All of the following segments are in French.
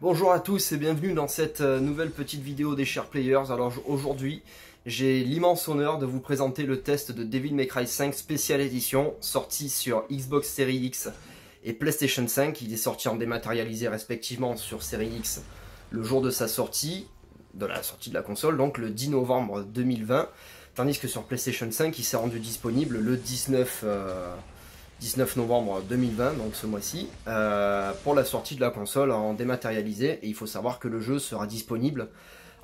Bonjour à tous et bienvenue dans cette nouvelle petite vidéo des chers players. Alors aujourd'hui, j'ai l'immense honneur de vous présenter le test de Devil May Cry 5 Special Edition, sorti sur Xbox Series X et PlayStation 5. Il est sorti en dématérialisé respectivement sur Series X le jour de sa sortie, de la sortie de la console, donc le 10 novembre 2020. Tandis que sur PlayStation 5, il s'est rendu disponible le 19 novembre 2020, donc ce mois-ci, pour la sortie de la console en dématérialisé. Et il faut savoir que le jeu sera disponible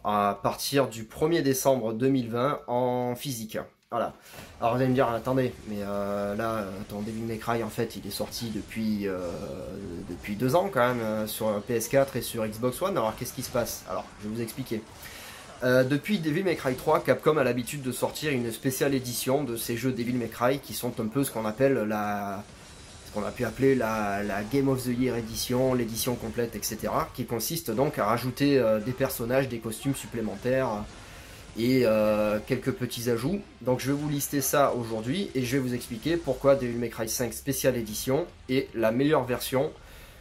à partir du 1er décembre 2020 en physique. Voilà. Alors vous allez me dire, attendez, mais là, Devil May Cry, en fait, il est sorti depuis 2 ans quand même, sur PS4 et sur Xbox One. Alors qu'est-ce qui se passe? Alors, je vais vous expliquer. Depuis Devil May Cry 3, Capcom a l'habitude de sortir une spéciale édition de ces jeux Devil May Cry qui sont un peu ce qu'on appelle ce qu'on a pu appeler la Game of the Year édition, l'édition complète, etc. qui consiste donc à rajouter des personnages, des costumes supplémentaires et quelques petits ajouts. Donc je vais vous lister ça aujourd'hui et je vais vous expliquer pourquoi Devil May Cry 5 Special Edition est la meilleure version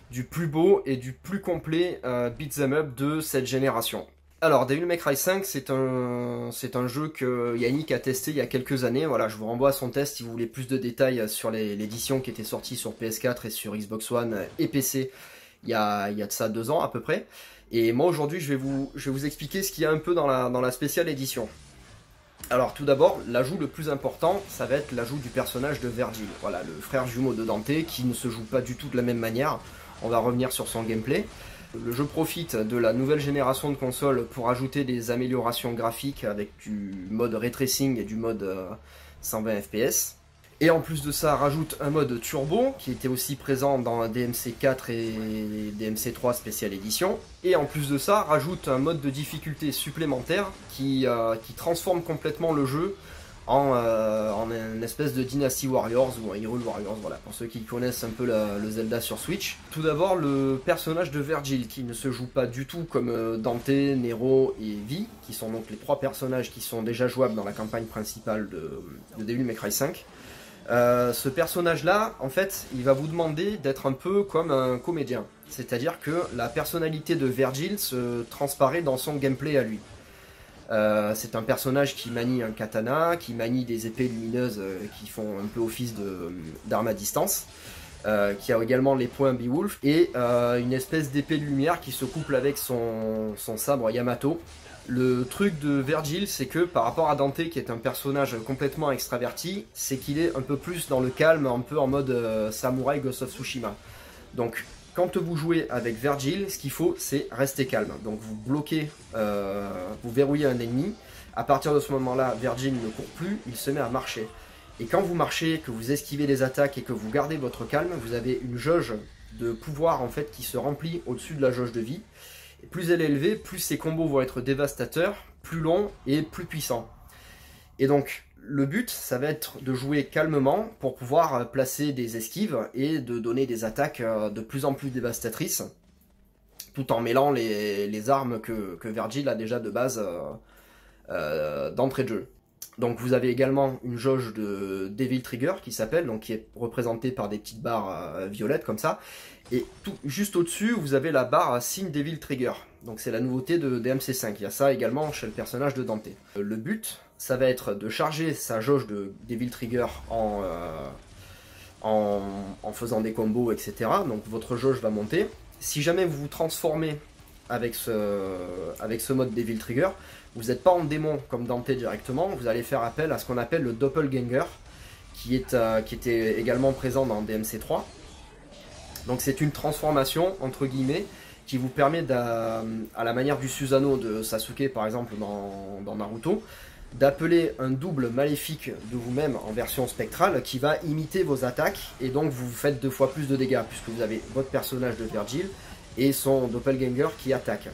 du plus beau et du plus complet beat'em up de cette génération. Alors, Devil May Cry 5, c'est un jeu que Yannick a testé il y a quelques années. Voilà, je vous renvoie à son test si vous voulez plus de détails sur l'édition qui était sortie sur PS4 et sur Xbox One et PC il y a de ça 2 ans à peu près. Et moi, aujourd'hui, je vais vous expliquer ce qu'il y a un peu dans la spéciale édition. Alors, tout d'abord, l'ajout le plus important, ça va être l'ajout du personnage de Vergil. Voilà, le frère jumeau de Dante qui ne se joue pas du tout de la même manière. On va revenir sur son gameplay. Le jeu profite de la nouvelle génération de consoles pour ajouter des améliorations graphiques avec du mode Ray Tracing et du mode 120 FPS. Et en plus de ça, rajoute un mode Turbo qui était aussi présent dans DMC4 et DMC3 Special Edition. Et en plus de ça, rajoute un mode de difficulté supplémentaire qui transforme complètement le jeu en une espèce de Dynasty Warriors ou en Hyrule Warriors, voilà, pour ceux qui connaissent un peu le Zelda sur Switch. Tout d'abord, le personnage de Vergil, qui ne se joue pas du tout comme Dante, Nero et Vi, qui sont donc les 3 personnages qui sont déjà jouables dans la campagne principale de Devil May Cry 5. Ce personnage-là, en fait, il va vous demander d'être un peu comme un comédien. C'est-à-dire que la personnalité de Vergil se transparaît dans son gameplay à lui. C'est un personnage qui manie un katana, qui manie des épées lumineuses qui font un peu office d'armes à distance, qui a également les points Beowulf, et une espèce d'épée de lumière qui se couple avec son sabre Yamato. Le truc de Vergil, c'est que par rapport à Dante, qui est un personnage complètement extraverti, c'est qu'il est un peu plus dans le calme, un peu en mode samouraï Ghost of Tsushima. Donc, quand vous jouez avec Vergil, ce qu'il faut, c'est rester calme. Donc vous bloquez, vous verrouillez un ennemi. À partir de ce moment-là, Vergil ne court plus, il se met à marcher. Et quand vous marchez, que vous esquivez les attaques et que vous gardez votre calme, vous avez une jauge de pouvoir en fait qui se remplit au-dessus de la jauge de vie. Et plus elle est élevée, plus ses combos vont être dévastateurs, plus longs et plus puissants. Et donc, le but, ça va être de jouer calmement pour pouvoir placer des esquives et de donner des attaques de plus en plus dévastatrices, tout en mêlant les armes que Vergil a déjà de base d'entrée de jeu. Donc vous avez également une jauge de Devil Trigger qui s'appelle, donc qui est représentée par des petites barres violettes comme ça. Et tout, juste au-dessus, vous avez la barre Sin Devil Trigger. Donc c'est la nouveauté de DMC5. Il y a ça également chez le personnage de Dante. Le but, ça va être de charger sa jauge de Devil Trigger en faisant des combos, etc. Donc votre jauge va monter. Si jamais vous vous transformez avec ce mode Devil Trigger, vous n'êtes pas en démon comme Dante directement, vous allez faire appel à ce qu'on appelle le Doppelganger, qui était également présent dans DMC3. Donc c'est une transformation, entre guillemets, qui vous permet, à la manière du Susano de Sasuke par exemple dans Naruto, d'appeler un double maléfique de vous-même en version spectrale qui va imiter vos attaques, et donc vous faites 2 fois plus de dégâts puisque vous avez votre personnage de Vergil et son Doppelganger qui attaque.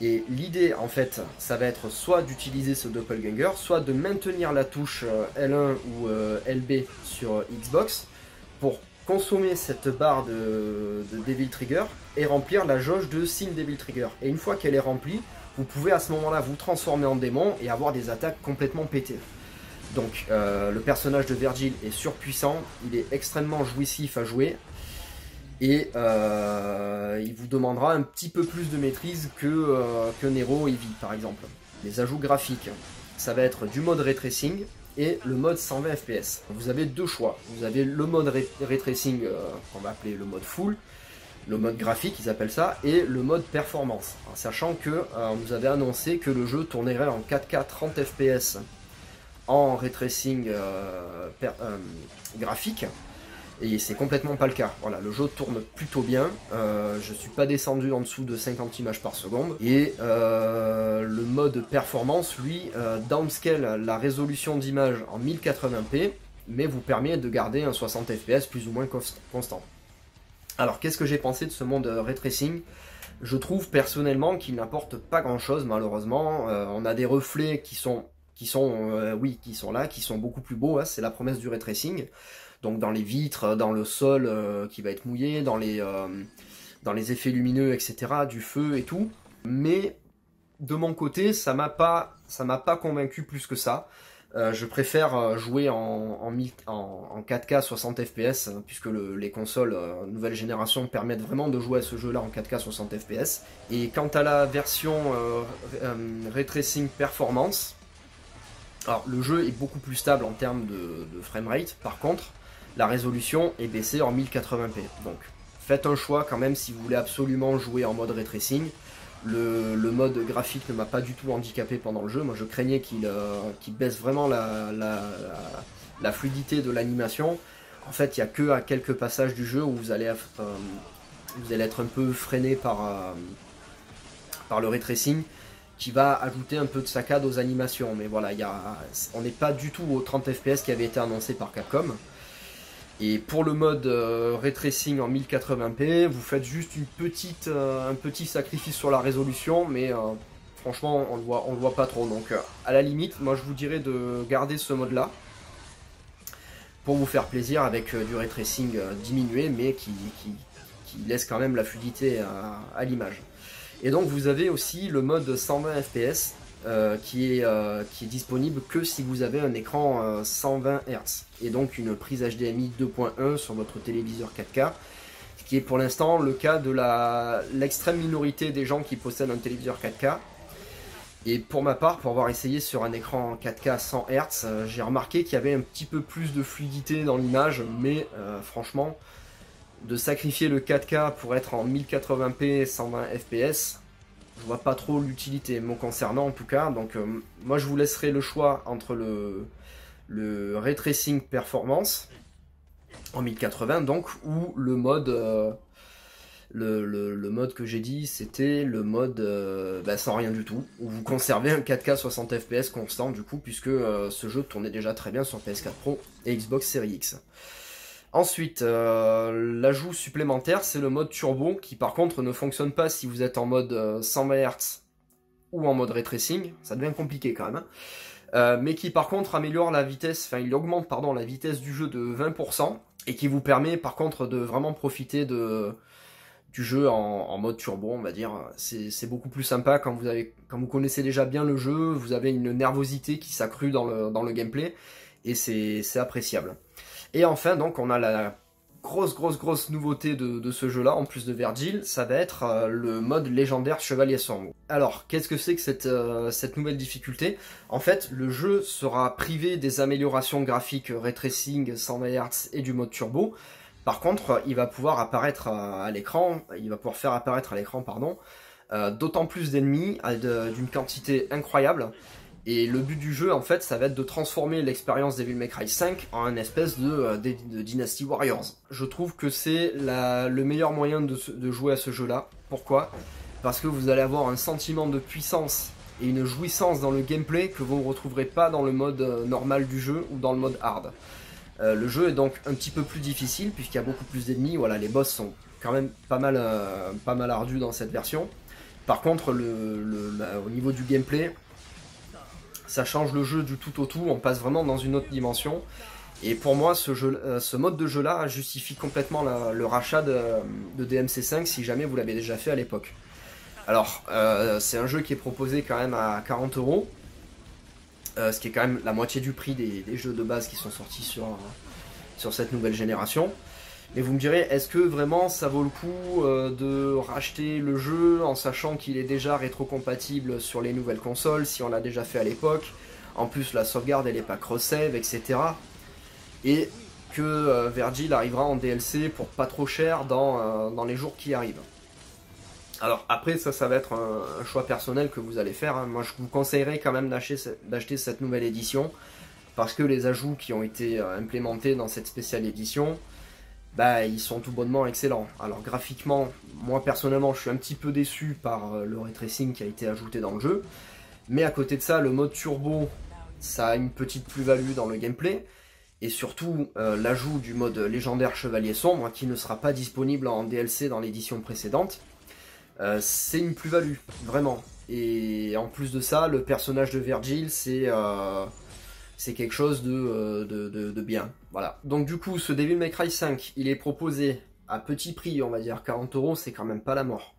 Et l'idée, en fait, ça va être soit d'utiliser ce Doppelganger, soit de maintenir la touche L1 ou LB sur Xbox pour consommer cette barre de Devil Trigger et remplir la jauge de Sin Devil Trigger. Et une fois qu'elle est remplie, vous pouvez à ce moment-là vous transformer en démon et avoir des attaques complètement pétées. Donc le personnage de Vergil est surpuissant, il est extrêmement jouissif à jouer. et il vous demandera un petit peu plus de maîtrise que Nero et Eevee par exemple. Les ajouts graphiques, ça va être du mode Ray Tracing et le mode 120 FPS. Vous avez deux choix, vous avez le mode Ray Tracing qu'on va appeler le mode full, le mode graphique ils appellent ça, et le mode performance, en sachant que on nous avait annoncé que le jeu tournerait en 4K 30 FPS en Ray Tracing graphique, et c'est complètement pas le cas. Voilà, le jeu tourne plutôt bien, je suis pas descendu en dessous de 50 images par seconde, et le mode performance lui downscale la résolution d'image en 1080p, mais vous permet de garder un 60 fps plus ou moins constant. Alors qu'est-ce que j'ai pensé de ce monde Ray Tracing? Je trouve personnellement qu'il n'apporte pas grand chose malheureusement. On a des reflets qui sont beaucoup plus beaux, hein, c'est la promesse du Ray Tracing. Donc dans les vitres, dans le sol qui va être mouillé, dans les effets lumineux, etc., du feu et tout. Mais de mon côté, ça m'a pas convaincu plus que ça. Je préfère jouer en 4K 60 FPS, puisque les consoles nouvelle génération permettent vraiment de jouer à ce jeu-là en 4K 60 FPS. Et quant à la version Ray Tracing Performance, alors le jeu est beaucoup plus stable en termes de framerate, par contre, la résolution est baissée en 1080p, donc faites un choix quand même si vous voulez absolument jouer en mode Ray Tracing. Le mode graphique ne m'a pas du tout handicapé pendant le jeu, moi je craignais qu'il baisse vraiment la fluidité de l'animation. En fait il n'y a que à quelques passages du jeu où vous allez être un peu freiné par le Ray Tracing, qui va ajouter un peu de saccade aux animations, mais voilà, on n'est pas du tout aux 30 fps qui avaient été annoncés par Capcom. Et pour le mode Ray Tracing en 1080p, vous faites juste un petit sacrifice sur la résolution, mais franchement, on le voit pas trop. Donc à la limite, moi je vous dirais de garder ce mode-là, pour vous faire plaisir avec du Ray Tracing diminué, mais qui laisse quand même la fluidité à l'image. Et donc vous avez aussi le mode 120 FPS, qui est disponible que si vous avez un écran 120 Hz et donc une prise HDMI 2.1 sur votre téléviseur 4K, ce qui est pour l'instant le cas de l'extrême minorité des gens qui possèdent un téléviseur 4K. Et pour ma part, pour avoir essayé sur un écran 4K 100 Hz, j'ai remarqué qu'il y avait un petit peu plus de fluidité dans l'image, mais franchement, de sacrifier le 4K pour être en 1080p 120 fps, je vois pas trop l'utilité, me concernant en tout cas. Donc moi je vous laisserai le choix entre le Ray Tracing Performance en 1080 donc, ou le mode le mode que j'ai dit, c'était le mode sans rien du tout, où vous conservez un 4K 60 fps constant du coup, puisque ce jeu tournait déjà très bien sur PS4 Pro et Xbox Series X. Ensuite, l'ajout supplémentaire, c'est le mode turbo, qui par contre ne fonctionne pas si vous êtes en mode 120 Hz ou en mode Ray Tracing, ça devient compliqué quand même, hein. Mais qui par contre améliore la vitesse, enfin il augmente pardon, la vitesse du jeu de 20%, et qui vous permet par contre de vraiment profiter du jeu en mode turbo, on va dire. C'est beaucoup plus sympa quand vous connaissez déjà bien le jeu, vous avez une nervosité qui s'accrue dans le gameplay, et c'est appréciable. Et enfin, donc, on a la grosse nouveauté de ce jeu-là, en plus de Vergil, ça va être le mode légendaire Chevalier Sombre. Alors, qu'est-ce que c'est que cette nouvelle difficulté? En fait, le jeu sera privé des améliorations graphiques Ray Tracing, 120 Hz et du mode turbo. Par contre, il va pouvoir apparaître à l'écran, d'autant plus d'ennemis d'une quantité incroyable. Et le but du jeu, en fait, ça va être de transformer l'expérience Devil May Cry 5 en une espèce de Dynasty Warriors. Je trouve que c'est le meilleur moyen de jouer à ce jeu-là. Pourquoi? Parce que vous allez avoir un sentiment de puissance et une jouissance dans le gameplay que vous ne retrouverez pas dans le mode normal du jeu ou dans le mode hard. Le jeu est donc un petit peu plus difficile puisqu'il y a beaucoup plus d'ennemis. Voilà, les boss sont quand même pas mal ardus dans cette version. Par contre, au niveau du gameplay, ça change le jeu du tout au tout, on passe vraiment dans une autre dimension. Et pour moi, ce mode de jeu-là justifie complètement le rachat de DMC5 si jamais vous l'avez déjà fait à l'époque. Alors, c'est un jeu qui est proposé quand même à 40 €, ce qui est quand même la moitié du prix des jeux de base qui sont sortis sur cette nouvelle génération. Mais vous me direz, est-ce que vraiment ça vaut le coup de racheter le jeu en sachant qu'il est déjà rétrocompatible sur les nouvelles consoles, si on l'a déjà fait à l'époque, en plus la sauvegarde elle est pas cross-save, etc. Et que Vergil arrivera en DLC pour pas trop cher dans les jours qui arrivent. Alors après ça va être un choix personnel que vous allez faire, hein. Moi je vous conseillerais quand même d'acheter cette nouvelle édition, parce que les ajouts qui ont été implémentés dans cette spéciale édition, bah, ils sont tout bonnement excellents. Alors graphiquement, moi personnellement je suis un petit peu déçu par le Ray Tracing qui a été ajouté dans le jeu, mais à côté de ça, le mode turbo, ça a une petite plus-value dans le gameplay, et surtout l'ajout du mode légendaire Chevalier Sombre qui ne sera pas disponible en DLC dans l'édition précédente, c'est une plus-value, vraiment. Et en plus de ça, le personnage de Vergil, c'est quelque chose de bien. Voilà. Donc du coup, ce Devil May Cry 5, il est proposé à petit prix, on va dire 40 €, c'est quand même pas la mort.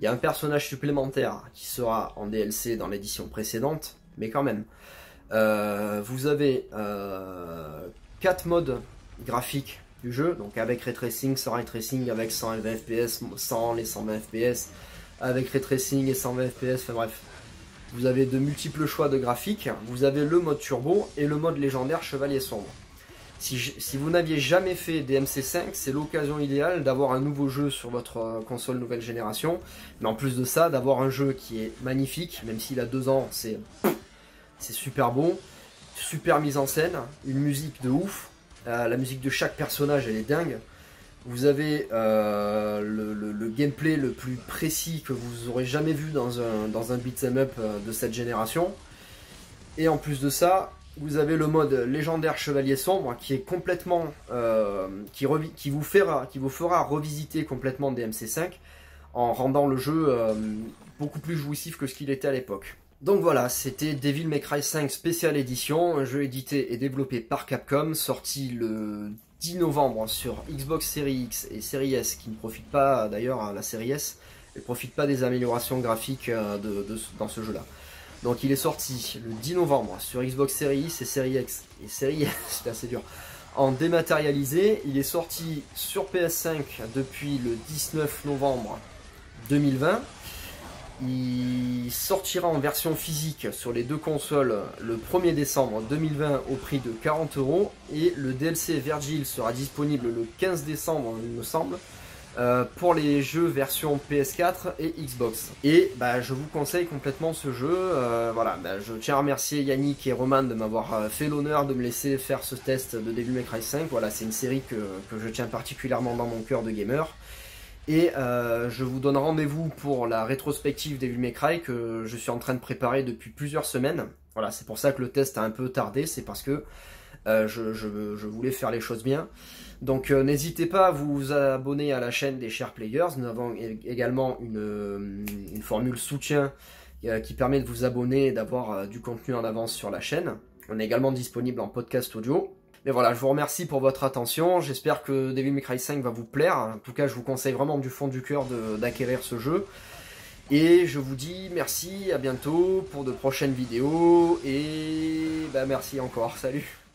Il y a un personnage supplémentaire qui sera en DLC dans l'édition précédente, mais quand même. Vous avez 4 modes graphiques du jeu, donc avec Ray Tracing, sans Ray Tracing, avec 120 FPS, sans les 120 FPS, avec Ray Tracing et 120 FPS, enfin bref. Vous avez de multiples choix de graphiques, vous avez le mode turbo et le mode légendaire Chevalier Sombre. Si vous n'aviez jamais fait DMC5, c'est l'occasion idéale d'avoir un nouveau jeu sur votre console nouvelle génération, mais en plus de ça, d'avoir un jeu qui est magnifique, même s'il a 2 ans, c'est super beau, super mise en scène, une musique de ouf, la musique de chaque personnage elle est dingue. Vous avez le gameplay le plus précis que vous aurez jamais vu dans un beat'em up de cette génération. Et en plus de ça, vous avez le mode légendaire Chevalier Sombre qui est complètement qui vous fera revisiter complètement DMC5 en rendant le jeu beaucoup plus jouissif que ce qu'il était à l'époque. Donc voilà, c'était Devil May Cry 5 Special Edition, un jeu édité et développé par Capcom, sorti le 10 novembre sur Xbox Series X et Series S, qui ne profite pas d'ailleurs, la Series S, elle ne profite pas des améliorations graphiques dans ce jeu-là. Donc il est sorti le 10 novembre sur Xbox Series X et Series X, c'était assez dur, en dématérialisé. Il est sorti sur PS5 depuis le 19 novembre 2020. Il sortira en version physique sur les 2 consoles le 1er décembre 2020 au prix de 40 € et le DLC Vergil sera disponible le 15 décembre il me semble pour les jeux version PS4 et Xbox. Et bah, je vous conseille complètement ce jeu. Voilà, bah, je tiens à remercier Yannick et Roman de m'avoir fait l'honneur de me laisser faire ce test de Devil May Cry 5. Voilà, c'est une série que je tiens particulièrement dans mon cœur de gamer. Et je vous donne rendez-vous pour la rétrospective Devil May Cry que je suis en train de préparer depuis plusieurs semaines. Voilà, c'est pour ça que le test a un peu tardé, c'est parce que je voulais faire les choses bien. Donc n'hésitez pas à vous abonner à la chaîne des chers players. Nous avons également une formule soutien qui permet de vous abonner et d'avoir du contenu en avance sur la chaîne. On est également disponible en podcast audio. Mais voilà, je vous remercie pour votre attention, j'espère que Devil May Cry 5 va vous plaire, en tout cas je vous conseille vraiment du fond du cœur d'acquérir ce jeu, et je vous dis merci, à bientôt pour de prochaines vidéos, et bah merci encore, salut.